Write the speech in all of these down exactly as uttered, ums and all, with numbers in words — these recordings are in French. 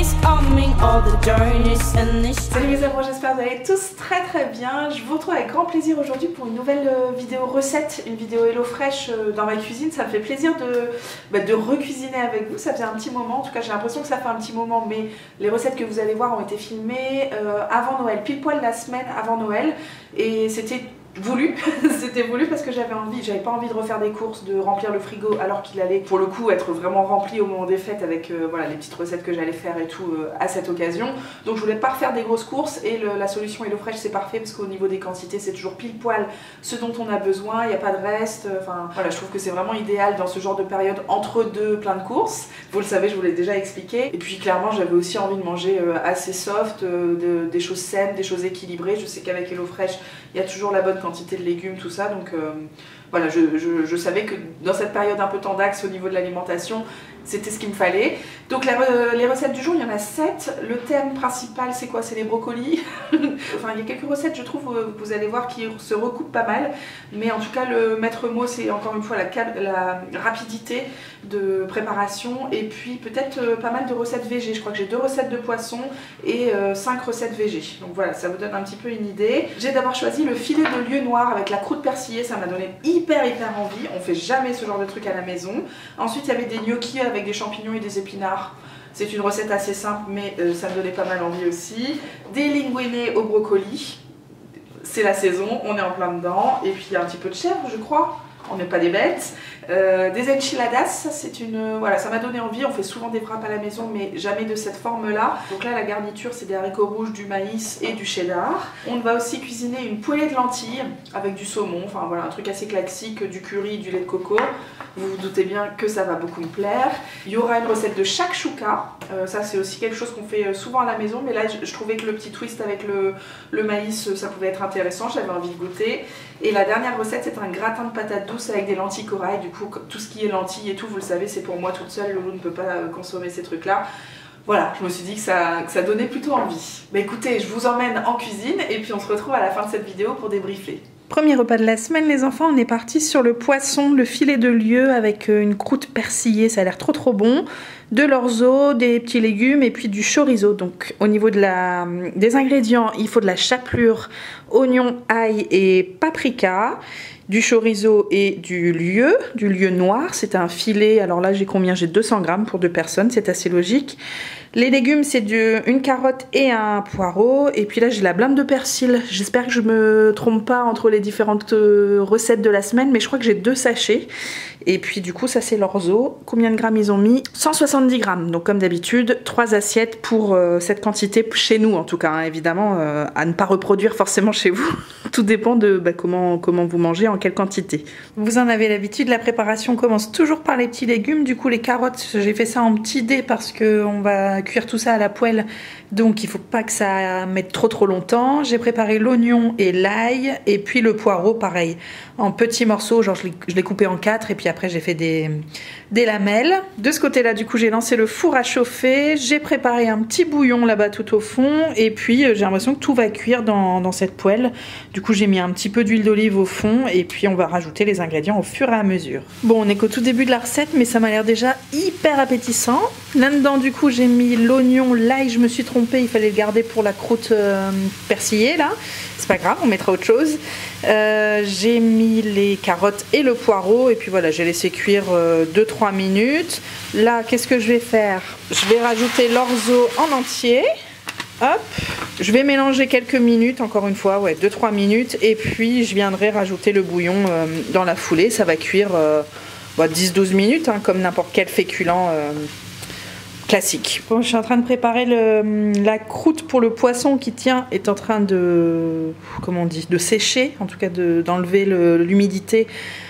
Salut mes amours, j'espère que vous allez tous très très bien. Je vous retrouve avec grand plaisir aujourd'hui pour une nouvelle vidéo recette, une vidéo HelloFresh dans ma cuisine. Ça me fait plaisir de, bah, de recuisiner avec vous, ça fait un petit moment, en tout cas j'ai l'impression que ça fait un petit moment, mais les recettes que vous allez voir ont été filmées euh, avant Noël, pile poil la semaine avant Noël, et c'était voulu, c'était voulu parce que j'avais envie, j'avais pas envie de refaire des courses, de remplir le frigo alors qu'il allait pour le coup être vraiment rempli au moment des fêtes avec euh, voilà, les petites recettes que j'allais faire et tout euh, à cette occasion. Donc je voulais pas refaire des grosses courses et le, la solution HelloFresh c'est parfait parce qu'au niveau des quantités c'est toujours pile poil ce dont on a besoin, il n'y a pas de reste, enfin euh, voilà, je trouve que c'est vraiment idéal dans ce genre de période entre deux plein de courses, vous le savez, je vous l'ai déjà expliqué. Et puis clairement j'avais aussi envie de manger euh, assez soft, euh, de, des choses saines, des choses équilibrées. Je sais qu'avec HelloFresh il y a toujours la bonne quantité de légumes, tout ça, donc euh, voilà, je, je, je savais que dans cette période un peu tendax au niveau de l'alimentation, c'était ce qu'il me fallait. Donc la, euh, les recettes du jour, il y en a sept. Le thème principal, c'est quoi? C'est les brocolis. Enfin, il y a quelques recettes, je trouve, vous allez voir, qui se recoupent pas mal. Mais en tout cas, le maître mot, c'est encore une fois la, la rapidité de préparation. Et puis peut-être euh, pas mal de recettes végé. Je crois que j'ai deux recettes de poisson et euh, cinq recettes végé. Donc voilà, ça vous donne un petit peu une idée. J'ai d'abord choisi le filet de lieu noir avec la croûte persillée. Ça m'a donné hyper hyper envie. On fait jamais ce genre de truc à la maison. Ensuite, il y avait des gnocchis avec des champignons et des épinards. C'est une recette assez simple, mais euh, ça me donnait pas mal envie aussi. Des linguinés au brocoli. C'est la saison, on est en plein dedans. Et puis un petit peu de chèvre, je crois. On n'est pas des bêtes. Euh, des enchiladas, ça c'est une... Euh, voilà, ça m'a donné envie. On fait souvent des frappes à la maison, mais jamais de cette forme-là. Donc là, la garniture, c'est des haricots rouges, du maïs et du cheddar. On va aussi cuisiner une poêlée de lentilles avec du saumon. Enfin voilà, un truc assez classique, du curry, du lait de coco. Vous vous doutez bien que ça va beaucoup me plaire. Il y aura une recette de shakshuka. Euh, ça c'est aussi quelque chose qu'on fait souvent à la maison, mais là je, je trouvais que le petit twist avec le, le maïs, ça pouvait être intéressant, j'avais envie de goûter. Et la dernière recette, c'est un gratin de patates douces avec des lentilles corail. Du coup, tout ce qui est lentilles et tout, vous le savez, c'est pour moi toute seule, Loulou ne peut pas consommer ces trucs-là. Voilà, je me suis dit que ça, que ça donnait plutôt envie. Bah écoutez, je vous emmène en cuisine et puis on se retrouve à la fin de cette vidéo pour débriefer. Premier repas de la semaine les enfants, on est parti sur le poisson, le filet de lieu avec une croûte persillée, ça a l'air trop trop bon. De l'orzo, des petits légumes et puis du chorizo. Donc au niveau de la, des ingrédients, il faut de la chapelure, oignon, ail et paprika, du chorizo et du lieu, du lieu noir. C'est un filet, alors là j'ai combien? J'ai deux cents grammes pour deux personnes, c'est assez logique. Les légumes, c'est une carotte et un poireau. Et puis là j'ai la blinde de persil. J'espère que je me trompe pas entre les différentes recettes de la semaine, mais je crois que j'ai deux sachets. Et puis du coup ça c'est l'orzo. Combien de grammes ils ont mis? Cent soixante-dix grammes. Donc comme d'habitude, trois assiettes pour euh, cette quantité chez nous en tout cas, hein, évidemment euh, à ne pas reproduire forcément chez vous. Tout dépend de bah, comment, comment vous mangez, en quelle quantité. Vous en avez l'habitude, la préparation commence toujours par les petits légumes. Du coup les carottes, j'ai fait ça en petits dés parce que on va cuire tout ça à la poêle, donc il faut pas que ça mette trop trop longtemps. J'ai préparé l'oignon et l'ail et puis le poireau pareil en petits morceaux, genre je l'ai coupé en quatre et puis après j'ai fait des, des lamelles. De ce côté là du coup j'ai lancé le four à chauffer, j'ai préparé un petit bouillon là-bas tout au fond et puis j'ai l'impression que tout va cuire dans, dans cette poêle. Du coup j'ai mis un petit peu d'huile d'olive au fond et puis on va rajouter les ingrédients au fur et à mesure. Bon, on est qu'au tout début de la recette mais ça m'a l'air déjà hyper appétissant. Là-dedans du coup j'ai mis l'oignon, l'ail, je me suis trompée, il fallait le garder pour la croûte euh, persillée là, c'est pas grave, on mettra autre chose. Euh, j'ai mis les carottes et le poireau et puis voilà, j'ai laissé cuire euh, deux trois minutes. Là, qu'est-ce que je vais faire? Je vais rajouter l'orzo en entier. Hop, je vais mélanger quelques minutes, encore une fois, ouais, deux trois minutes et puis je viendrai rajouter le bouillon euh, dans la foulée. Ça va cuire euh, bah, dix douze minutes hein, comme n'importe quel féculent euh, classique. Bon, je suis en train de préparer le, la croûte pour le poisson qui tient est en train de, comment on dit, de sécher, en tout cas d'enlever de, l'humidité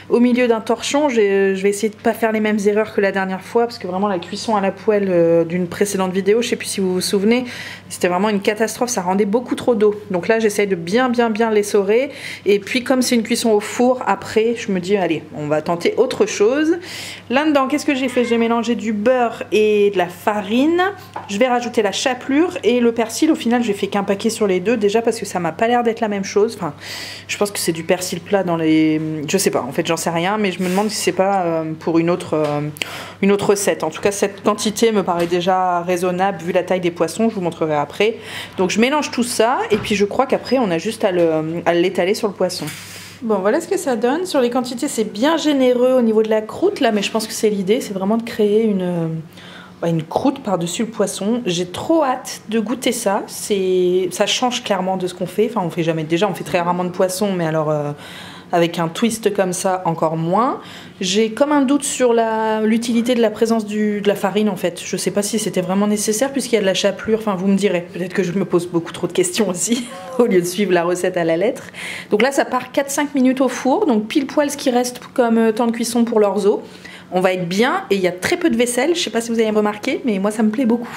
au milieu d'un torchon. Je, je vais essayer de ne pas faire les mêmes erreurs que la dernière fois parce que vraiment la cuisson à la poêle euh, d'une précédente vidéo, je ne sais plus si vous vous souvenez, c'était vraiment une catastrophe, ça rendait beaucoup trop d'eau. Donc là j'essaye de bien bien bien l'essorer et puis comme c'est une cuisson au four, après je me dis allez on va tenter autre chose. Là-dedans qu'est-ce que j'ai fait? J'ai mélangé du beurre et de la farine. Farine. Je vais rajouter la chapelure et le persil. Au final, j'ai fait qu'un paquet sur les deux déjà parce que ça m'a pas l'air d'être la même chose. Enfin, je pense que c'est du persil plat dans les. Je sais pas. En fait, j'en sais rien, mais je me demande si c'est pas euh, pour une autre, euh, une autre recette. En tout cas, cette quantité me paraît déjà raisonnable vu la taille des poissons, je vous montrerai après. Donc je mélange tout ça et puis je crois qu'après on a juste à le, à l'étaler sur le poisson. Bon, voilà ce que ça donne. Sur les quantités, c'est bien généreux au niveau de la croûte là, mais je pense que c'est l'idée, c'est vraiment de créer une... une croûte par-dessus le poisson. J'ai trop hâte de goûter ça. Ça change clairement de ce qu'on fait. Enfin, on fait jamais. Déjà, on fait très rarement de poisson, mais alors euh, avec un twist comme ça, encore moins. J'ai comme un doute sur l'utilité de la présence du, de la farine, en fait. Je sais pas si c'était vraiment nécessaire, puisqu'il y a de la chapelure. Enfin, vous me direz. Peut-être que je me pose beaucoup trop de questions aussi, au lieu de suivre la recette à la lettre. Donc là, ça part quatre à cinq minutes au four. Donc pile poil ce qui reste comme temps de cuisson pour leurs os. On va être bien et il y a très peu de vaisselle. Je sais pas si vous avez remarqué, mais moi ça me plaît beaucoup.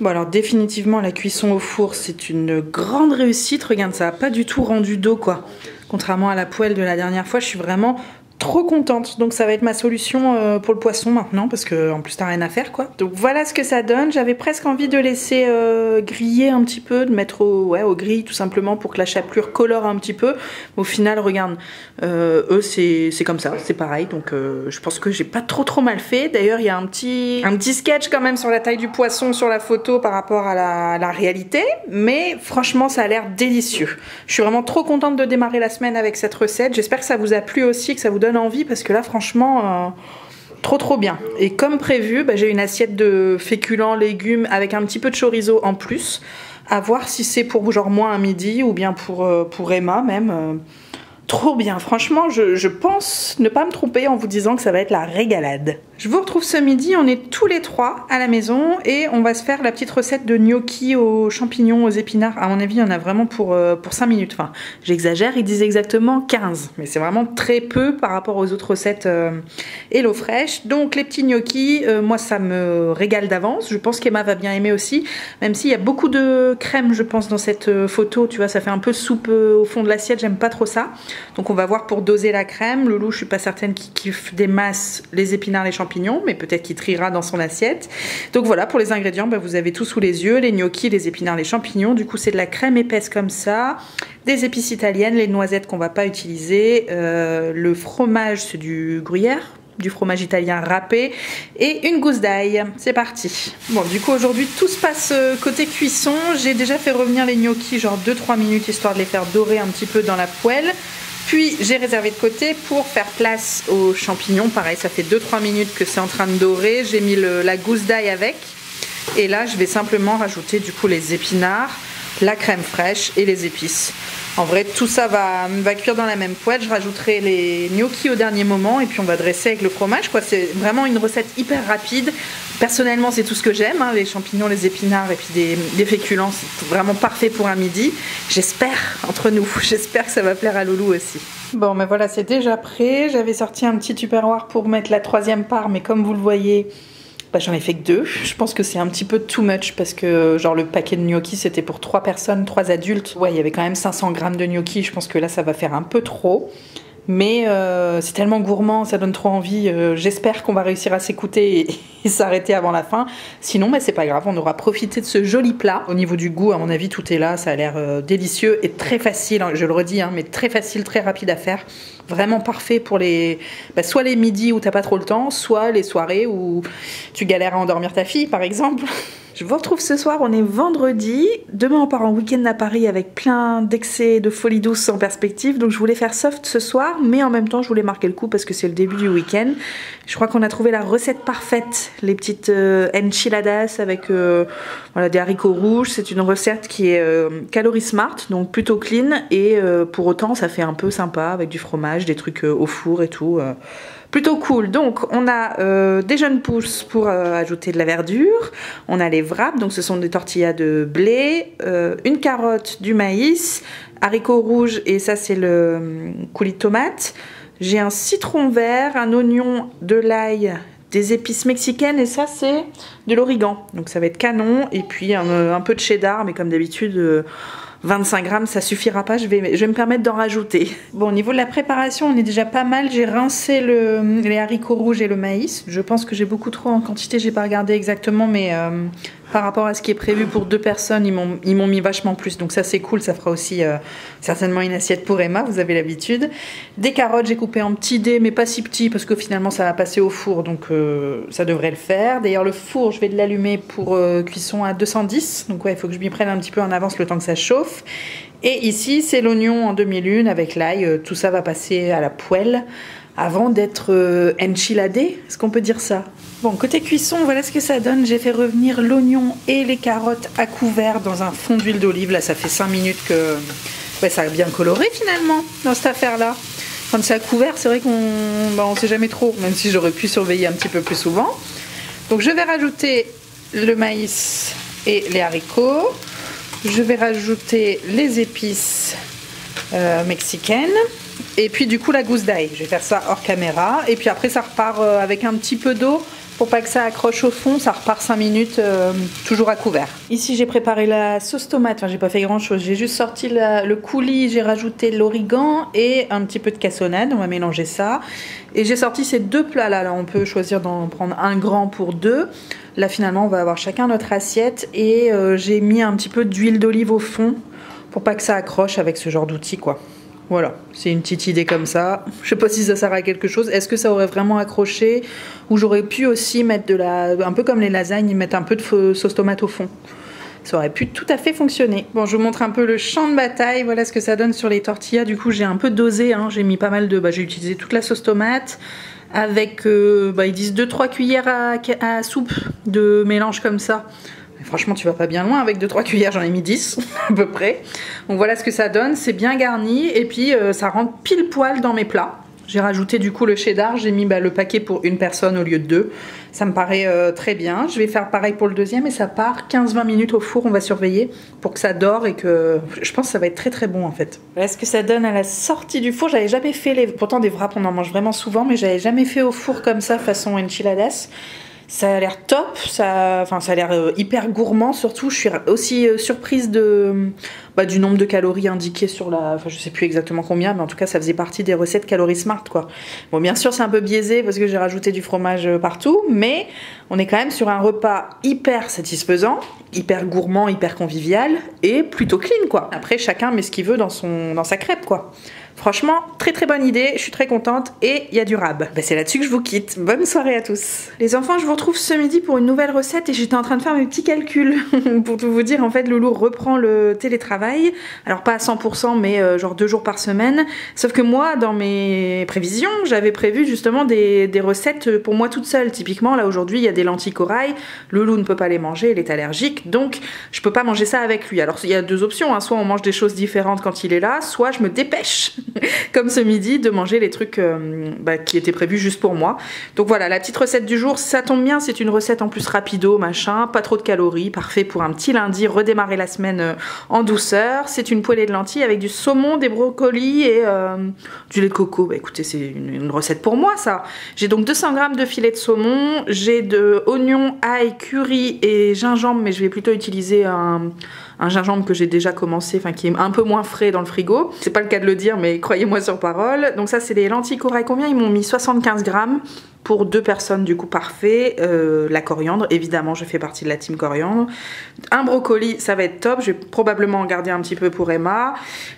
Bon alors définitivement la cuisson au four c'est une grande réussite. Regarde, ça n'a pas du tout rendu d'eau quoi. Contrairement à la poêle de la dernière fois, je suis vraiment trop contente. Donc ça va être ma solution pour le poisson maintenant parce que en plus t'as rien à faire quoi. Donc voilà ce que ça donne. J'avais presque envie de laisser euh, griller un petit peu, de mettre au, ouais, au grill tout simplement pour que la chapelure colore un petit peu. Au final regarde, euh, eux c'est comme ça, c'est pareil. Donc euh, je pense que j'ai pas trop trop mal fait. D'ailleurs il y a un petit, un petit sketch quand même sur la taille du poisson sur la photo par rapport à la, à la réalité. Mais franchement ça a l'air délicieux. Je suis vraiment trop contente de démarrer la semaine avec cette recette. J'espère que ça vous a plu aussi, que ça vous donne envie parce que là franchement euh, trop trop bien. Et comme prévu bah, j'ai une assiette de féculents, légumes avec un petit peu de chorizo en plus, à voir si c'est pour genre moi à midi ou bien pour, euh, pour Emma même. euh, trop bien franchement, je, je pense ne pas me tromper en vous disant que ça va être la régalade. Je vous retrouve ce midi, on est tous les trois à la maison et on va se faire la petite recette de gnocchi aux champignons, aux épinards. À mon avis, il y en a vraiment pour, euh, pour cinq minutes. Enfin, j'exagère, ils disent exactement quinze. Mais c'est vraiment très peu par rapport aux autres recettes euh, HelloFresh. Donc les petits gnocchi, euh, moi ça me régale d'avance. Je pense qu'Emma va bien aimer aussi. Même s'il y a beaucoup de crème, je pense, dans cette photo. Tu vois, ça fait un peu soupe euh, au fond de l'assiette. J'aime pas trop ça. Donc on va voir pour doser la crème. Loulou, je suis pas certaine qu'il kiffe des masses les épinards, les champignons. Mais peut-être qu'il triera dans son assiette. Donc voilà pour les ingrédients, bah vous avez tout sous les yeux, les gnocchis, les épinards, les champignons. Du coup c'est de la crème épaisse comme ça, des épices italiennes, les noisettes qu'on va pas utiliser, euh, le fromage c'est du gruyère, du fromage italien râpé et une gousse d'ail. C'est parti. Bon du coup aujourd'hui tout se passe côté cuisson. J'ai déjà fait revenir les gnocchis genre deux à trois minutes histoire de les faire dorer un petit peu dans la poêle. Puis j'ai réservé de côté pour faire place aux champignons. Pareil, ça fait deux à trois minutes que c'est en train de dorer. J'ai mis le, la gousse d'ail avec. Et là, je vais simplement rajouter du coup les épinards, la crème fraîche et les épices. En vrai, tout ça va, va cuire dans la même poêle. Je rajouterai les gnocchis au dernier moment et puis on va dresser avec le fromage. C'est vraiment une recette hyper rapide. Personnellement, c'est tout ce que j'aime, hein, les champignons, les épinards et puis des, des féculents, c'est vraiment parfait pour un midi. J'espère, entre nous, j'espère que ça va plaire à Loulou aussi. Bon, mais voilà, c'est déjà prêt. J'avais sorti un petit tupperware pour mettre la troisième part, mais comme vous le voyez, bah, j'en ai fait que deux. Je pense que c'est un petit peu too much parce que genre le paquet de gnocchi, c'était pour trois personnes, trois adultes. Ouais, il y avait quand même cinq cents grammes de gnocchi. Je pense que là, ça va faire un peu trop. Mais euh, c'est tellement gourmand, ça donne trop envie. Euh, J'espère qu'on va réussir à s'écouter et, et s'arrêter avant la fin. Sinon, bah, c'est pas grave, on aura profité de ce joli plat. Au niveau du goût, à mon avis, tout est là. Ça a l'air euh, délicieux et très facile, hein, je le redis, hein, mais très facile, très rapide à faire. Vraiment parfait pour les, bah, soit les midis où t'as pas trop le temps, soit les soirées où tu galères à endormir ta fille, par exemple. Je vous retrouve ce soir, on est vendredi. Demain, on part en week-end à Paris avec plein d'excès de folie douce en perspective. Donc, je voulais faire soft ce soir, mais en même temps, je voulais marquer le coup parce que c'est le début du week-end. Je crois qu'on a trouvé la recette parfaite. Les petites euh, enchiladas avec euh, voilà, des haricots rouges. C'est une recette qui est euh, calorie smart, donc plutôt clean. Et euh, pour autant, ça fait un peu sympa avec du fromage, des trucs euh, au four et tout. Euh. Plutôt cool. Donc on a euh, des jeunes pousses pour euh, ajouter de la verdure, on a les wraps, donc ce sont des tortillas de blé, euh, une carotte, du maïs, haricots rouges et ça c'est le coulis de tomate. J'ai un citron vert, un oignon, de l'ail, des épices mexicaines et ça c'est de l'origan. Donc ça va être canon et puis un, un peu de cheddar mais comme d'habitude... Euh, vingt-cinq grammes, ça suffira pas, je vais, je vais me permettre d'en rajouter. Bon, au niveau de la préparation, on est déjà pas mal. J'ai rincé le, les haricots rouges et le maïs. Je pense que j'ai beaucoup trop en quantité, j'ai pas regardé exactement, mais euh, par rapport à ce qui est prévu pour deux personnes, ils m'ont mis vachement plus. Donc ça c'est cool, ça fera aussi euh, certainement une assiette pour Emma, vous avez l'habitude. Des carottes, j'ai coupé en petits dés, mais pas si petits parce que finalement ça va passer au four, donc euh, ça devrait le faire. D'ailleurs le four, je vais l'allumer pour euh, cuisson à deux cent dix, donc ouais, il faut que je m'y prenne un petit peu en avance le temps que ça chauffe. Et ici c'est l'oignon en demi-lune avec l'ail, tout ça va passer à la poêle avant d'être euh, enchiladé, est-ce qu'on peut dire ça? Bon, côté cuisson, voilà ce que ça donne. J'ai fait revenir l'oignon et les carottes à couvert dans un fond d'huile d'olive. Là, ça fait cinq minutes que ouais, ça a bien coloré finalement dans cette affaire-là. Quand c'est à couvert, c'est vrai qu'on ben, on sait jamais trop, même si j'aurais pu surveiller un petit peu plus souvent. Donc je vais rajouter le maïs et les haricots. Je vais rajouter les épices euh, mexicaines. Et puis du coup la gousse d'ail, je vais faire ça hors caméra. Et puis après ça repart avec un petit peu d'eau pour pas que ça accroche au fond, ça repart cinq minutes, euh, toujours à couvert. Ici j'ai préparé la sauce tomate, enfin j'ai pas fait grand chose, j'ai juste sorti la, le coulis, j'ai rajouté l'origan et un petit peu de cassonade, on va mélanger ça. Et j'ai sorti ces deux plats là, là on peut choisir d'en prendre un grand pour deux. Là finalement on va avoir chacun notre assiette et euh, j'ai mis un petit peu d'huile d'olive au fond pour pas que ça accroche avec ce genre d'outil quoi. Voilà, c'est une petite idée comme ça. Je sais pas si ça sert à quelque chose. Est-ce que ça aurait vraiment accroché? Ou j'aurais pu aussi mettre de la... Un peu comme les lasagnes, mettre un peu de sauce tomate au fond. Ça aurait pu tout à fait fonctionner. Bon, je vous montre un peu le champ de bataille. Voilà ce que ça donne sur les tortillas. Du coup, j'ai un peu dosé. Hein. J'ai mis pas mal de... Bah, j'ai utilisé toute la sauce tomate. Avec, euh, bah, ils disent deux trois cuillères à, à soupe de mélange comme ça. Franchement, tu vas pas bien loin avec deux trois cuillères, j'en ai mis dix à peu près. Donc voilà ce que ça donne, c'est bien garni et puis euh, ça rentre pile poil dans mes plats. J'ai rajouté du coup le cheddar, j'ai mis bah, le paquet pour une personne au lieu de deux. Ça me paraît euh, très bien. Je vais faire pareil pour le deuxième et ça part quinze vingt minutes au four, on va surveiller pour que ça dore et que je pense que ça va être très très bon en fait. Voilà ce que ça donne à la sortie du four. J'avais jamais fait les... Pourtant des wraps on en mange vraiment souvent, mais j'avais jamais fait au four comme ça façon enchiladas. Ça a l'air top, ça, enfin, ça a l'air euh, hyper gourmand surtout. Je suis aussi euh, surprise de, bah, du nombre de calories indiquées sur la... Enfin, je sais plus exactement combien, mais en tout cas, ça faisait partie des recettes calories smart, quoi. Bon, bien sûr, c'est un peu biaisé parce que j'ai rajouté du fromage partout, mais on est quand même sur un repas hyper satisfaisant, hyper gourmand, hyper convivial et plutôt clean, quoi. Après, chacun met ce qu'il veut dans, son, dans sa crêpe, quoi. Franchement, très très bonne idée, je suis très contente et il y a du rab. Ben, c'est là-dessus que je vous quitte. Bonne soirée à tous. Les enfants, je vous retrouve ce midi pour une nouvelle recette et j'étais en train de faire mes petits calculs. Pour tout vous dire, en fait, Loulou reprend le télétravail. Alors pas à cent pour cent, mais euh, genre deux jours par semaine. Sauf que moi, dans mes prévisions, j'avais prévu justement des, des recettes pour moi toute seule. Typiquement, là aujourd'hui, il y a des lentilles corail. Loulou ne peut pas les manger, elle est allergique, donc je peux pas manger ça avec lui. Alors il y a deux options, hein. Soit on mange des choses différentes quand il est là, soit je me dépêche comme ce midi de manger les trucs euh, bah, qui étaient prévus juste pour moi. Donc voilà, la petite recette du jour, ça tombe bien, c'est une recette en plus rapido, machin, pas trop de calories, parfait pour un petit lundi, redémarrer la semaine euh, en douceur. C'est une poêlée de lentilles avec du saumon, des brocolis et euh, du lait de coco. Bah écoutez, c'est une, une recette pour moi ça. J'ai donc deux cents grammes de filet de saumon, j'ai de oignons, ail, curry et gingembre, mais je vais plutôt utiliser un, un gingembre que j'ai déjà commencé, enfin qui est un peu moins frais dans le frigo. C'est pas le cas de le dire, mais croyez-moi sur parole. Donc ça c'est des lentilles corail. Combien ils m'ont mis? Soixante-quinze grammes pour deux personnes, du coup parfait. euh, la coriandre, évidemment je fais partie de la team coriandre. Un brocoli, ça va être top, je vais probablement en garder un petit peu pour Emma.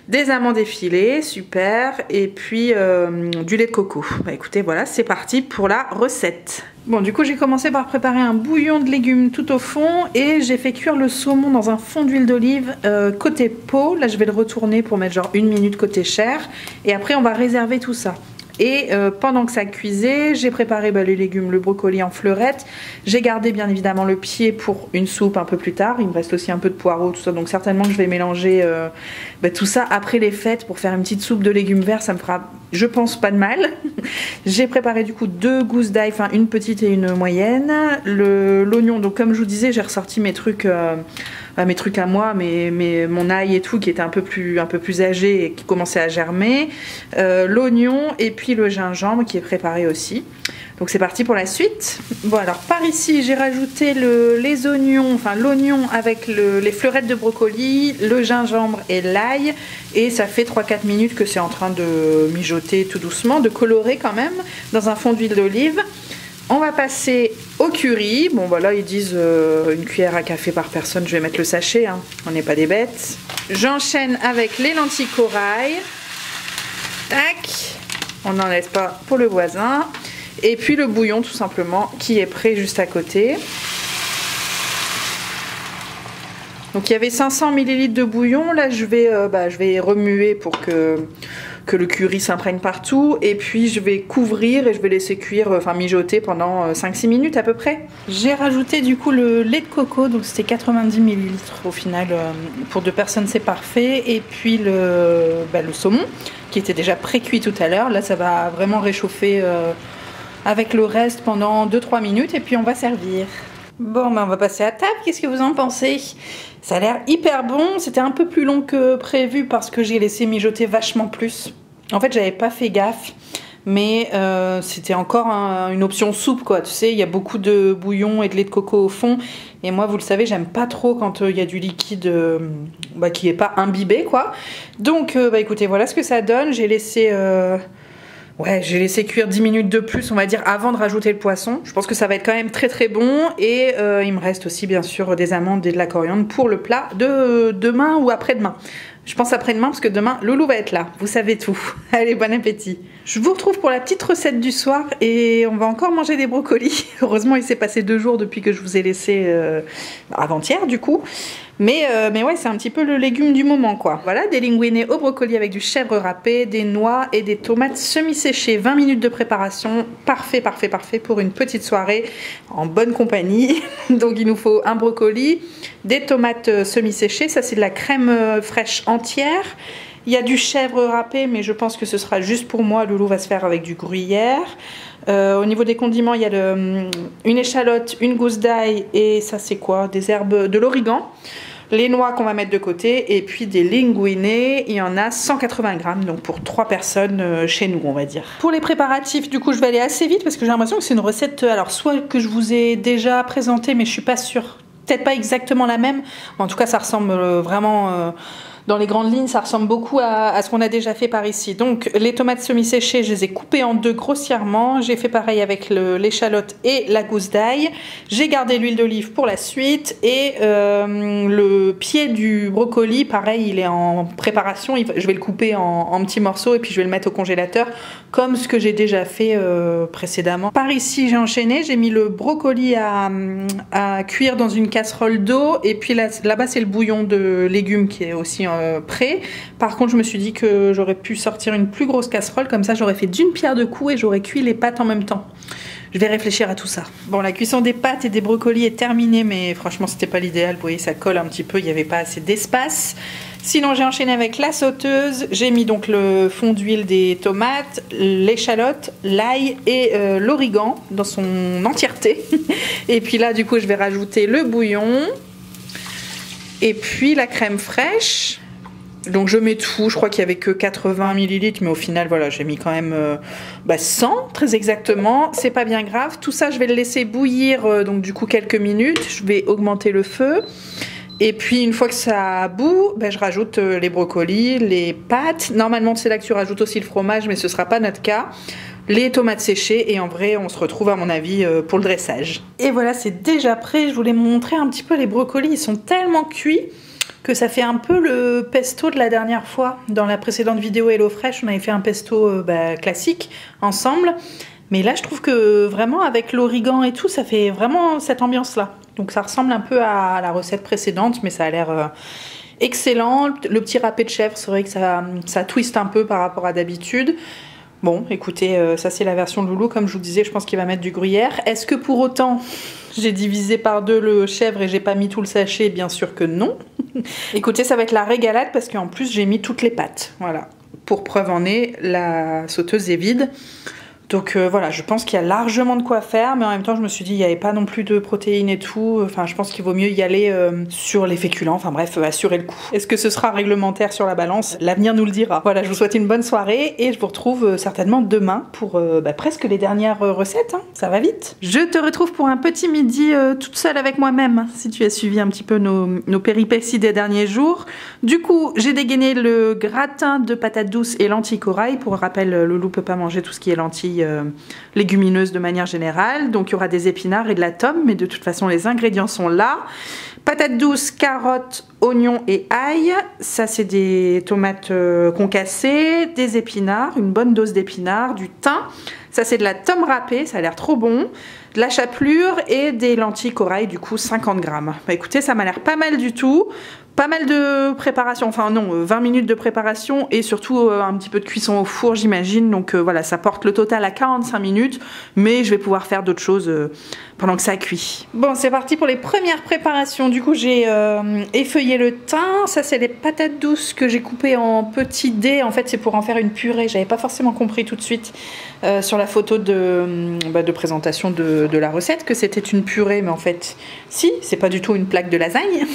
Des amandes effilées, super. Et puis euh, du lait de coco. Bah écoutez, voilà, c'est parti pour la recette. Bon, du coup j'ai commencé par préparer un bouillon de légumes tout au fond et j'ai fait cuire le saumon dans un fond d'huile d'olive euh, côté peau. Là je vais le retourner pour mettre genre une minute côté chair et après on va réserver tout ça. Et euh, pendant que ça cuisait, j'ai préparé bah, les légumes, le brocoli en fleurettes. J'ai gardé bien évidemment le pied pour une soupe un peu plus tard. Il me reste aussi un peu de poireaux, tout ça. Donc certainement que je vais mélanger euh, bah, tout ça après les fêtes pour faire une petite soupe de légumes verts. Ça me fera, je pense, pas de mal. J'ai préparé du coup deux gousses d'ail, enfin une petite et une moyenne. L'oignon, donc comme je vous disais, j'ai ressorti mes trucs... Euh, mes trucs à moi, mes, mes, mon ail et tout qui était un peu plus, un peu plus âgé et qui commençait à germer, euh, l'oignon et puis le gingembre qui est préparé aussi. Donc c'est parti pour la suite. Bon alors par ici j'ai rajouté le, les oignons, enfin l'oignon avec le, les fleurettes de brocoli, le gingembre et l'ail, et ça fait trois quatre minutes que c'est en train de mijoter tout doucement, de colorer quand même dans un fond d'huile d'olive. On va passer au curry. Bon, bah là, ils disent euh, une cuillère à café par personne. Je vais mettre le sachet, hein. On n'est pas des bêtes. J'enchaîne avec les lentilles corail. Tac. On n'en laisse pas pour le voisin. Et puis le bouillon, tout simplement, qui est prêt juste à côté. Donc, il y avait cinq cents millilitres de bouillon. Là, je vais, euh, bah, je vais remuer pour que... que le curry s'imprègne partout, et puis je vais couvrir et je vais laisser cuire, enfin mijoter pendant cinq six minutes à peu près. J'ai rajouté du coup le lait de coco, donc c'était quatre-vingt-dix millilitres au final, pour deux personnes c'est parfait, et puis le, bah, le saumon qui était déjà pré-cuit tout à l'heure, là ça va vraiment réchauffer euh, avec le reste pendant deux trois minutes et puis on va servir. Bon, ben on va passer à table, qu'est-ce que vous en pensez? Ça a l'air hyper bon, c'était un peu plus long que prévu parce que j'ai laissé mijoter vachement plus. En fait, j'avais pas fait gaffe, mais euh, c'était encore un, une option soupe, quoi. Tu sais, il y a beaucoup de bouillon et de lait de coco au fond. Et moi, vous le savez, j'aime pas trop quand il euh, y a du liquide euh, bah, qui est pas imbibé, quoi. Donc, euh, bah, écoutez, voilà ce que ça donne. J'ai laissé... Euh... Ouais, j'ai laissé cuire dix minutes de plus, on va dire, avant de rajouter le poisson. Je pense que ça va être quand même très très bon. Et euh, il me reste aussi, bien sûr, des amandes et de la coriandre pour le plat de demain ou après-demain. Je pense après-demain parce que demain, Loulou va être là. Vous savez tout. Allez, bon appétit. Je vous retrouve pour la petite recette du soir et on va encore manger des brocolis. Heureusement, il s'est passé deux jours depuis que je vous ai laissé euh, avant-hier, du coup. Mais, euh, mais ouais, c'est un petit peu le légume du moment, quoi. Voilà, des linguinés au brocoli avec du chèvre râpé, des noix et des tomates semi-séchées. vingt minutes de préparation. Parfait, parfait, parfait pour une petite soirée en bonne compagnie. Donc, il nous faut un brocoli, des tomates semi-séchées. Ça, c'est de la crème fraîche entière. Il y a du chèvre râpé, mais je pense que ce sera juste pour moi. Loulou va se faire avec du gruyère. Euh, au niveau des condiments, il y a le, une échalote, une gousse d'ail et ça c'est quoi? Des herbes, de l'origan. Les noix qu'on va mettre de côté et puis des linguinés, il y en a cent quatre-vingts grammes, donc pour trois personnes chez nous, on va dire. Pour les préparatifs, du coup, je vais aller assez vite parce que j'ai l'impression que c'est une recette, alors soit que je vous ai déjà présentée, mais je suis pas sûre, peut-être pas exactement la même. En tout cas, ça ressemble vraiment... Euh, dans les grandes lignes, ça ressemble beaucoup à, à ce qu'on a déjà fait par ici. Donc, les tomates semi-séchées, je les ai coupées en deux grossièrement. J'ai fait pareil avec l'échalote et la gousse d'ail. J'ai gardé l'huile d'olive pour la suite. Et euh, le pied du brocoli, pareil, il est en préparation. Je vais le couper en, en petits morceaux et puis je vais le mettre au congélateur, comme ce que j'ai déjà fait euh, précédemment. Par ici, j'ai enchaîné. J'ai mis le brocoli à, à cuire dans une casserole d'eau. Et puis là-bas, c'est le bouillon de légumes qui est aussi en prêt. Par contre, je me suis dit que j'aurais pu sortir une plus grosse casserole, comme ça j'aurais fait d'une pierre deux coups et j'aurais cuit les pâtes en même temps. Je vais réfléchir à tout ça. Bon, la cuisson des pâtes et des brocolis est terminée, mais franchement, c'était pas l'idéal. Vous voyez, ça colle un petit peu, il n'y avait pas assez d'espace. Sinon, j'ai enchaîné avec la sauteuse. J'ai mis donc le fond d'huile des tomates, l'échalote, l'ail et euh, l'origan dans son entièreté. Et puis là, du coup, je vais rajouter le bouillon. Et puis la crème fraîche. Donc je mets tout, je crois qu'il n'y avait que quatre-vingts millilitres, mais au final, voilà, j'ai mis quand même euh, bah cent, très exactement. C'est pas bien grave. Tout ça, je vais le laisser bouillir, euh, donc du coup quelques minutes. Je vais augmenter le feu. Et puis une fois que ça bout, bah, je rajoute euh, les brocolis, les pâtes. Normalement, c'est là que tu rajoutes aussi le fromage, mais ce sera pas notre cas. Les tomates séchées et en vrai on se retrouve à mon avis pour le dressage. Et voilà, c'est déjà prêt, je voulais montrer un petit peu les brocolis, ils sont tellement cuits que ça fait un peu le pesto de la dernière fois. Dans la précédente vidéo HelloFresh, on avait fait un pesto bah, classique ensemble, mais là je trouve que vraiment avec l'origan et tout, ça fait vraiment cette ambiance là. Donc ça ressemble un peu à la recette précédente, mais ça a l'air... Euh... excellent. Le petit râpé de chèvre, c'est vrai que ça, ça twiste un peu par rapport à d'habitude. Bon, écoutez, euh, ça c'est la version de Loulou. Comme je vous disais, je pense qu'il va mettre du gruyère. Est-ce que pour autant, j'ai divisé par deux le chèvre et j'ai pas mis tout le sachet? Bien sûr que non. Écoutez, ça va être la régalade parce qu'en plus, j'ai mis toutes les pâtes. Voilà. Pour preuve en est, la sauteuse est vide. Donc euh, voilà, je pense qu'il y a largement de quoi faire, mais en même temps je me suis dit il n'y avait pas non plus de protéines et tout, enfin je pense qu'il vaut mieux y aller euh, sur les féculents, enfin bref, euh, assurer le coup. Est-ce que ce sera réglementaire sur la balance? L'avenir nous le dira. Voilà, je vous souhaite une bonne soirée et je vous retrouve certainement demain pour euh, bah, presque les dernières recettes, hein. Ça va vite. Je te retrouve pour un petit midi euh, toute seule avec moi-même, si tu as suivi un petit peu nos, nos péripéties des derniers jours. Du coup, j'ai dégainé le gratin de patates douces et lentilles corail, pour rappel, Loulou peut pas manger tout ce qui est lentilles, fruits euh, légumineuses de manière générale. Donc il y aura des épinards et de la tome, mais de toute façon les ingrédients sont là. Patates douces, carottes, oignons et ail. Ça c'est des tomates euh, concassées, des épinards, une bonne dose d'épinards, du thym. Ça c'est de la tome râpée, ça a l'air trop bon. De la chapelure et des lentilles corail, du coup cinquante grammes. Bah écoutez, ça m'a l'air pas mal du tout. Pas mal de préparation, enfin non, vingt minutes de préparation et surtout euh, un petit peu de cuisson au four j'imagine. Donc euh, voilà, ça porte le total à quarante-cinq minutes, mais je vais pouvoir faire d'autres choses euh, pendant que ça cuit. Bon, c'est parti pour les premières préparations. Du coup j'ai euh, effeuillé le thym. Ça c'est les patates douces que j'ai coupées en petits dés. En fait c'est pour en faire une purée, j'avais pas forcément compris tout de suite euh, sur la photo de, bah, de présentation de, de la recette que c'était une purée, mais en fait si, c'est pas du tout une plaque de lasagne.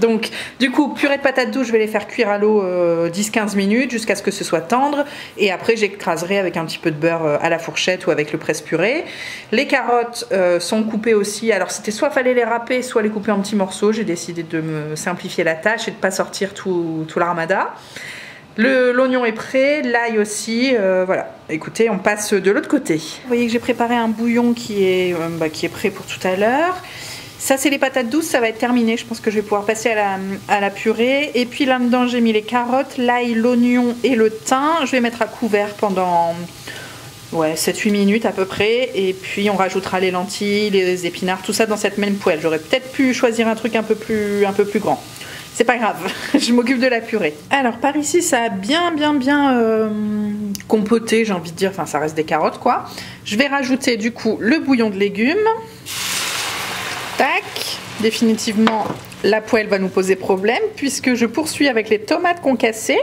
Donc du coup, purée de patates douces, je vais les faire cuire à l'eau euh, dix à quinze minutes jusqu'à ce que ce soit tendre. Et après, j'écraserai avec un petit peu de beurre euh, à la fourchette ou avec le presse-purée. Les carottes euh, sont coupées aussi. Alors, c'était soit fallait les râper, soit les couper en petits morceaux. J'ai décidé de me simplifier la tâche et de ne pas sortir tout, tout l'armada. L'oignon est prêt, l'ail aussi. Euh, voilà, écoutez, on passe de l'autre côté. Vous voyez que j'ai préparé un bouillon qui est, euh, bah, qui est prêt pour tout à l'heure. Ça c'est les patates douces, ça va être terminé, je pense que je vais pouvoir passer à la, à la purée. Et puis là-dedans j'ai mis les carottes, l'ail, l'oignon et le thym. Je vais mettre à couvert pendant ouais, sept à huit minutes à peu près. Et puis on rajoutera les lentilles, les épinards, tout ça dans cette même poêle. J'aurais peut-être pu choisir un truc un peu plus, un peu plus grand. C'est pas grave, je m'occupe de la purée. Alors par ici ça a bien bien bien euh, compoté, j'ai envie de dire, enfin ça reste des carottes quoi. Je vais rajouter du coup le bouillon de légumes. Tac. Définitivement, la poêle va nous poser problème puisque je poursuis avec les tomates concassées.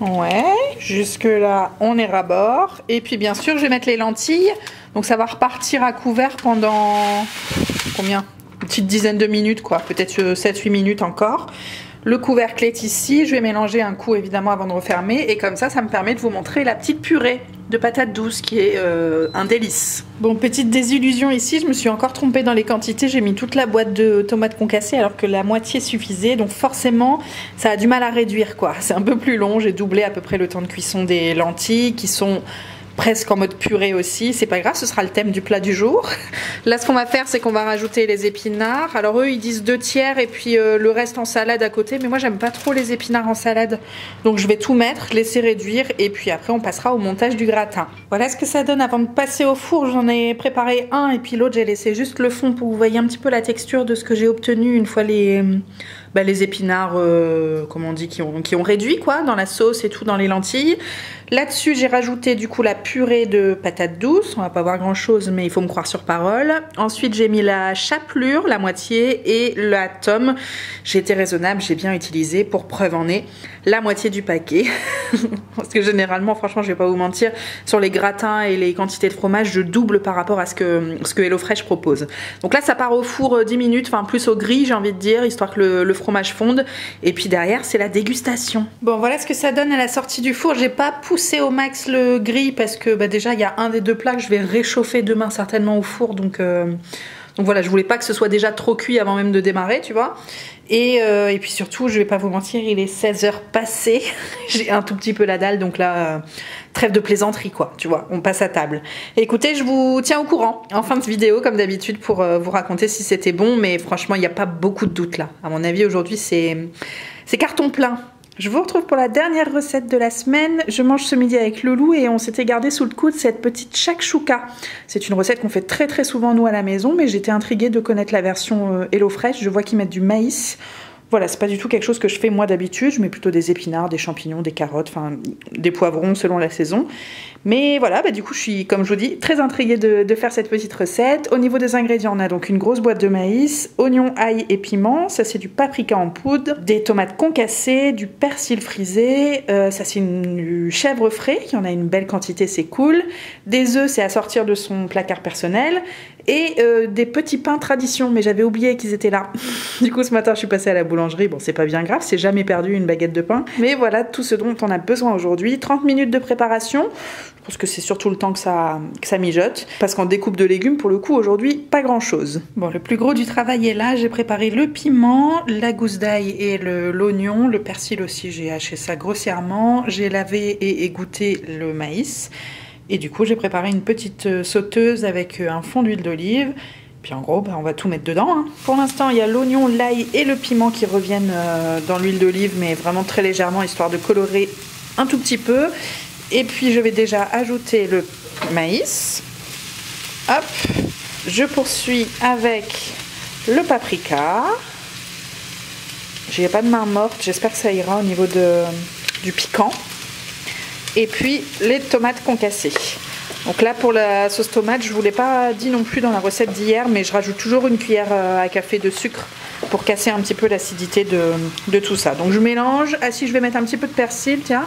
Ouais, jusque-là, on est rabord. Et puis, bien sûr, je vais mettre les lentilles. Donc, ça va repartir à couvert pendant combien? Une petite dizaine de minutes, quoi. Peut-être sept à huit minutes encore. Le couvercle est ici. Je vais mélanger un coup, évidemment, avant de refermer. Et comme ça, ça me permet de vous montrer la petite purée de patates douces qui est euh, un délice. Bon, petite désillusion ici, je me suis encore trompée dans les quantités, j'ai mis toute la boîte de tomates concassées alors que la moitié suffisait, donc forcément ça a du mal à réduire quoi, c'est un peu plus long, j'ai doublé à peu près le temps de cuisson des lentilles qui sont presque en mode purée aussi, c'est pas grave, ce sera le thème du plat du jour. Là ce qu'on va faire c'est qu'on va rajouter les épinards, alors eux ils disent deux tiers et puis euh, le reste en salade à côté, mais moi j'aime pas trop les épinards en salade, donc je vais tout mettre, laisser réduire et puis après on passera au montage du gratin. Voilà ce que ça donne avant de passer au four, j'en ai préparé un et puis l'autre j'ai laissé juste le fond pour que vous voyez un petit peu la texture de ce que j'ai obtenu une fois les... Bah, les épinards, euh, comment on dit, qui ont, qui ont réduit quoi, dans la sauce et tout, dans les lentilles. Là-dessus, j'ai rajouté du coup la purée de patates douces. On va pas voir grand-chose, mais il faut me croire sur parole. Ensuite, j'ai mis la chapelure, la moitié, et la tome. J'ai été raisonnable, j'ai bien utilisé, pour preuve en est, la moitié du paquet. Parce que généralement, franchement, je vais pas vous mentir, sur les gratins et les quantités de fromage, je double par rapport à ce que, ce que HelloFresh propose. Donc là, ça part au four dix minutes, enfin plus au gris, j'ai envie de dire, histoire que le, le fromage fonde, et puis derrière c'est la dégustation. Bon voilà ce que ça donne à la sortie du four, j'ai pas poussé au max le gris parce que bah, déjà il y a un des deux plats que je vais réchauffer demain certainement au four, donc, euh, donc voilà je voulais pas que ce soit déjà trop cuit avant même de démarrer tu vois, et, euh, et puis surtout je vais pas vous mentir il est seize heures passées, j'ai un tout petit peu la dalle donc là euh, trêve de plaisanterie quoi tu vois, on passe à table. Et écoutez je vous tiens au courant en fin de vidéo comme d'habitude pour euh, vous raconter si c'était bon, mais franchement il n'y a pas beaucoup de doute là, à mon avis aujourd'hui c'est c'est carton plein. Je vous retrouve pour la dernière recette de la semaine. Je mange ce midi avec Loulou et on s'était gardé sous le coude cette petite shakshuka. C'est une recette qu'on fait très très souvent nous à la maison, mais j'étais intriguée de connaître la version HelloFresh. Je vois qu'ils mettent du maïs. Voilà, c'est pas du tout quelque chose que je fais moi d'habitude. Je mets plutôt des épinards, des champignons, des carottes, enfin des poivrons selon la saison. Mais voilà, bah, du coup, je suis, comme je vous dis, très intriguée de, de faire cette petite recette. Au niveau des ingrédients, on a donc une grosse boîte de maïs, oignons, ail et piment. Ça, c'est du paprika en poudre, des tomates concassées, du persil frisé. Euh, ça, c'est du chèvre frais. Il y en a une belle quantité, c'est cool. Des œufs, c'est à sortir de son placard personnel. Et euh, des petits pains tradition, mais j'avais oublié qu'ils étaient là. Du coup, ce matin, je suis passée à la boulangerie. Bon, c'est pas bien grave, c'est jamais perdu une baguette de pain. Mais voilà tout ce dont on a besoin aujourd'hui. trente minutes de préparation. Je pense que c'est surtout le temps que ça, que ça mijote. Parce qu'en découpe de légumes, pour le coup, aujourd'hui, pas grand-chose. Bon, le plus gros du travail est là. J'ai préparé le piment, la gousse d'ail et l'oignon. Le, le persil aussi, j'ai haché ça grossièrement. J'ai lavé et égoutté le maïs. Et du coup, j'ai préparé une petite sauteuse avec un fond d'huile d'olive. Puis en gros, bah, on va tout mettre dedans. Hein. Pour l'instant, il y a l'oignon, l'ail et le piment qui reviennent euh, dans l'huile d'olive, mais vraiment très légèrement, histoire de colorer un tout petit peu. Et puis, je vais déjà ajouter le maïs. Hop, je poursuis avec le paprika. J'ai pas de main morte, j'espère que ça ira au niveau de, du piquant. Et puis, les tomates concassées. Donc là, pour la sauce tomate, je ne vous l'ai pas dit non plus dans la recette d'hier, mais je rajoute toujours une cuillère à café de sucre pour casser un petit peu l'acidité de, de tout ça. Donc je mélange. Ah si, je vais mettre un petit peu de persil, tiens.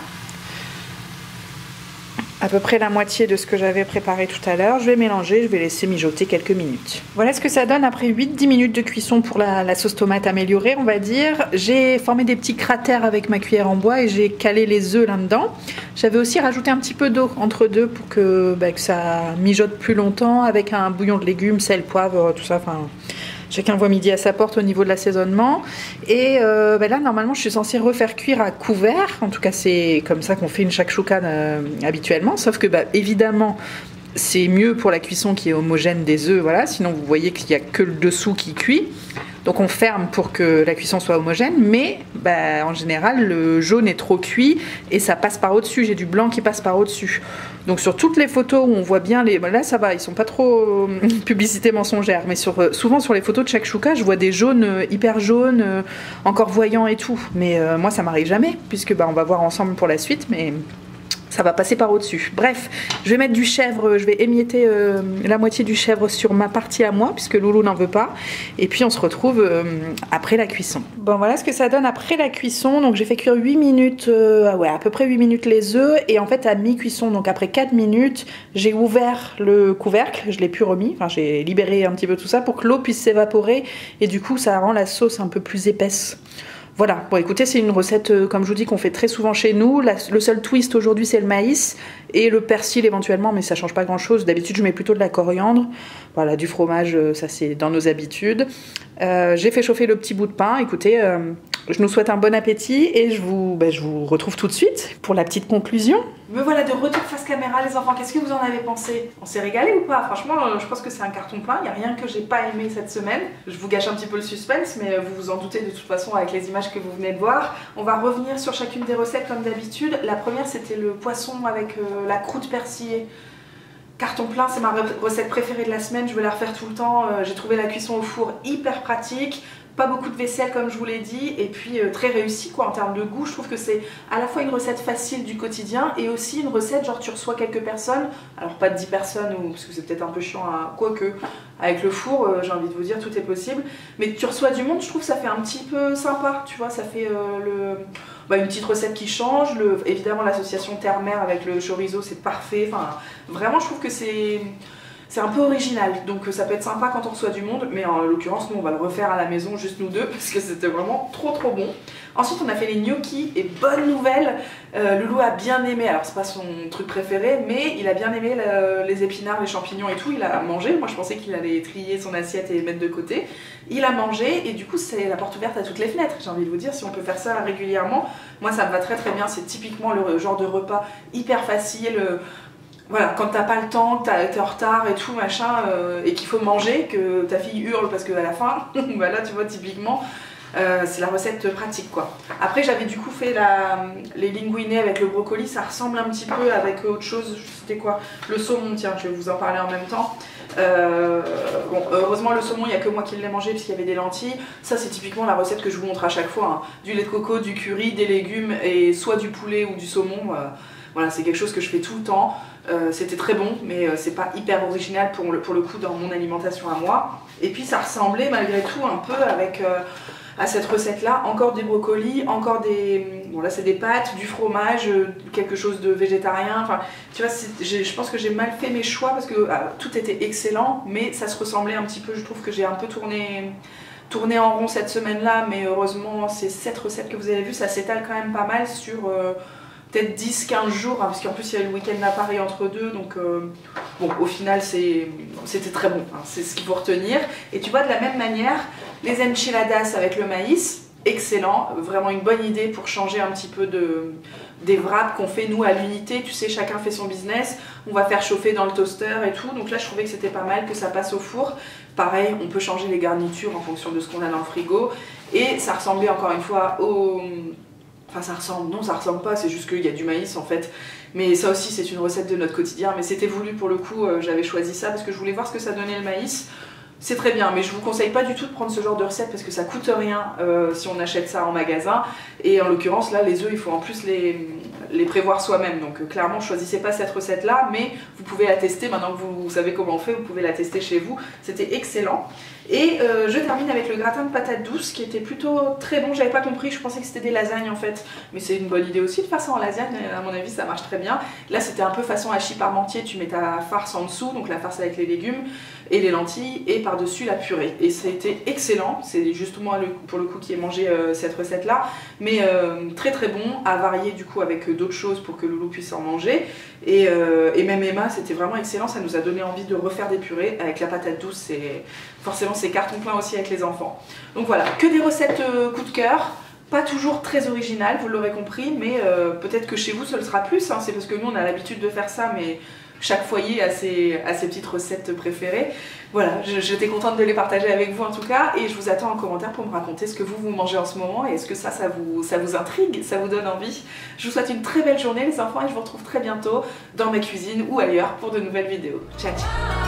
À peu près la moitié de ce que j'avais préparé tout à l'heure. Je vais mélanger, je vais laisser mijoter quelques minutes. Voilà ce que ça donne après huit à dix minutes de cuisson pour la, la sauce tomate améliorée, on va dire. J'ai formé des petits cratères avec ma cuillère en bois et j'ai calé les œufs là-dedans. J'avais aussi rajouté un petit peu d'eau entre deux pour que, bah, que ça mijote plus longtemps avec un bouillon de légumes, sel, poivre, tout ça, enfin... Chacun voit midi à sa porte au niveau de l'assaisonnement. Et euh, ben là, normalement, je suis censée refaire cuire à couvert. En tout cas, c'est comme ça qu'on fait une shakshuka euh, habituellement. Sauf que, ben, évidemment, c'est mieux pour la cuisson qui est homogène des œufs. Voilà. Sinon, vous voyez qu'il n'y a que le dessous qui cuit. Donc, on ferme pour que la cuisson soit homogène. Mais, ben, en général, le jaune est trop cuit et ça passe par au-dessus. J'ai du blanc qui passe par au-dessus. Donc sur toutes les photos où on voit bien les... Là ça va, ils sont pas trop publicité mensongère, mais sur, souvent sur les photos de shakshuka, je vois des jaunes hyper jaunes, encore voyants et tout. Mais euh, moi ça m'arrive jamais, puisque bah, on va voir ensemble pour la suite, mais ça va passer par au-dessus. Bref, je vais mettre du chèvre, je vais émietter euh, la moitié du chèvre sur ma partie à moi, puisque Loulou n'en veut pas. Et puis on se retrouve euh, après la cuisson. Bon, voilà ce que ça donne après la cuisson. Donc j'ai fait cuire huit minutes, euh, ouais, à peu près huit minutes les œufs. Et en fait à mi-cuisson, donc après quatre minutes, j'ai ouvert le couvercle, je l'ai plus remis. Enfin, j'ai libéré un petit peu tout ça pour que l'eau puisse s'évaporer. Et du coup, ça rend la sauce un peu plus épaisse. Voilà, bon écoutez, c'est une recette, euh, comme je vous dis, qu'on fait très souvent chez nous. La, le seul twist aujourd'hui, c'est le maïs et le persil éventuellement, mais ça change pas grand-chose. D'habitude, je mets plutôt de la coriandre. Voilà, du fromage, euh, ça c'est dans nos habitudes. Euh, j'ai fait chauffer le petit bout de pain. Écoutez, euh, je nous souhaite un bon appétit et je vous, ben, je vous retrouve tout de suite pour la petite conclusion. Me voilà de retour face caméra, les enfants. Qu'est-ce que vous en avez pensé? On s'est régalé ou pas? Franchement, je pense que c'est un carton plein. Il n'y a rien que j'ai pas aimé cette semaine. Je vous gâche un petit peu le suspense, mais vous vous en doutez de toute façon avec les images que vous venez de voir. On va revenir sur chacune des recettes comme d'habitude. La première, c'était le poisson avec euh, la croûte persillée. Carton plein, c'est ma recette préférée de la semaine. Je vais la refaire tout le temps. Euh, j'ai trouvé la cuisson au four hyper pratique. Pas beaucoup de vaisselle comme je vous l'ai dit, et puis euh, très réussi quoi en termes de goût. Je trouve que c'est à la fois une recette facile du quotidien et aussi une recette genre tu reçois quelques personnes, alors pas de dix personnes ou, parce que c'est peut-être un peu chiant à... quoique avec le four, euh, j'ai envie de vous dire tout est possible, mais tu reçois du monde, je trouve que ça fait un petit peu sympa, tu vois, ça fait euh, le... Bah, une petite recette qui change, le... évidemment l'association terre-mer avec le chorizo c'est parfait, enfin vraiment je trouve que c'est... C'est un peu original, donc ça peut être sympa quand on reçoit du monde, mais en l'occurrence, nous on va le refaire à la maison, juste nous deux, parce que c'était vraiment trop trop bon. Ensuite, on a fait les gnocchis, et bonne nouvelle, euh, Loulou a bien aimé, alors c'est pas son truc préféré, mais il a bien aimé le, les épinards, les champignons et tout, il a mangé. Moi je pensais qu'il allait trier son assiette et les mettre de côté. Il a mangé, et du coup c'est la porte ouverte à toutes les fenêtres, j'ai envie de vous dire, si on peut faire ça régulièrement, moi ça me va très très bien, c'est typiquement le genre de repas hyper facile. Voilà, quand t'as pas le temps, que t'es en retard et tout, machin, euh, et qu'il faut manger, que ta fille hurle parce qu'à la fin, bah là, tu vois, typiquement, euh, c'est la recette pratique, quoi. Après, j'avais du coup fait la, les linguinés avec le brocoli, ça ressemble un petit peu avec autre chose, c'était quoi? Le saumon, tiens, je vais vous en parler en même temps. Euh, bon, heureusement le saumon il n'y a que moi qui l'ai mangé parce qu'il y avait des lentilles. Ça c'est typiquement la recette que je vous montre à chaque fois, hein. Du lait de coco, du curry, des légumes et soit du poulet ou du saumon, euh, voilà c'est quelque chose que je fais tout le temps. euh, C'était très bon mais euh, c'est pas hyper original pour le, pour le coup dans mon alimentation à moi. Et puis ça ressemblait malgré tout un peu avec euh, à cette recette là, encore des brocolis, encore des... Bon là c'est des pâtes, du fromage, quelque chose de végétarien, enfin tu vois je pense que j'ai mal fait mes choix parce que ah, tout était excellent mais ça se ressemblait un petit peu, je trouve que j'ai un peu tourné, tourné en rond cette semaine là mais heureusement c'est cette recette que vous avez vue, ça s'étale quand même pas mal sur euh, peut-être dix à quinze jours hein, parce qu'en plus il y a eu le week-end à Paris entre deux donc euh, bon au final c'était très bon, hein, c'est ce qu'il faut retenir. Et tu vois de la même manière les enchiladas avec le maïs. excellent, vraiment une bonne idée pour changer un petit peu de, des wraps qu'on fait nous à l'unité, tu sais, chacun fait son business, on va faire chauffer dans le toaster et tout, donc là je trouvais que c'était pas mal que ça passe au four. Pareil, on peut changer les garnitures en fonction de ce qu'on a dans le frigo, et ça ressemblait encore une fois au... Enfin ça ressemble, non ça ressemble pas, c'est juste qu'il y a du maïs en fait, mais ça aussi c'est une recette de notre quotidien, mais c'était voulu pour le coup, euh, j'avais choisi ça parce que je voulais voir ce que ça donnait le maïs. C'est très bien, mais je vous conseille pas du tout de prendre ce genre de recette parce que ça coûte rien euh, si on achète ça en magasin, et en l'occurrence là les œufs il faut en plus les, les prévoir soi-même, donc euh, clairement choisissez pas cette recette là, mais vous pouvez la tester, maintenant que vous savez comment on fait, vous pouvez la tester chez vous, c'était excellent. Et euh, je termine avec le gratin de patates douces qui était plutôt très bon, j'avais pas compris, je pensais que c'était des lasagnes en fait, mais c'est une bonne idée aussi de faire ça en lasagne, à mon avis ça marche très bien. Là c'était un peu façon hachis parmentier, tu mets ta farce en dessous, donc la farce avec les légumes et les lentilles, et par-dessus la purée, et c'était excellent, c'est juste moi pour le coup qui ai mangé euh, cette recette là, mais euh, très très bon, à varier du coup avec d'autres choses pour que Loulou puisse en manger, et, euh, et même Emma c'était vraiment excellent, ça nous a donné envie de refaire des purées avec la patate douce, et forcément c'est carton plein aussi avec les enfants. Donc voilà, que des recettes euh, coup de cœur, pas toujours très originales, vous l'aurez compris, mais euh, peut-être que chez vous ce le sera plus, hein. C'est parce que nous on a l'habitude de faire ça, mais chaque foyer a ses, a ses petites recettes préférées. Voilà, j'étais contente de les partager avec vous en tout cas, et je vous attends en commentaire pour me raconter ce que vous vous mangez en ce moment, et est-ce que ça, ça vous, ça vous intrigue, ça vous donne envie. Je vous souhaite une très belle journée les enfants, et je vous retrouve très bientôt dans ma cuisine ou ailleurs pour de nouvelles vidéos. Ciao ciao.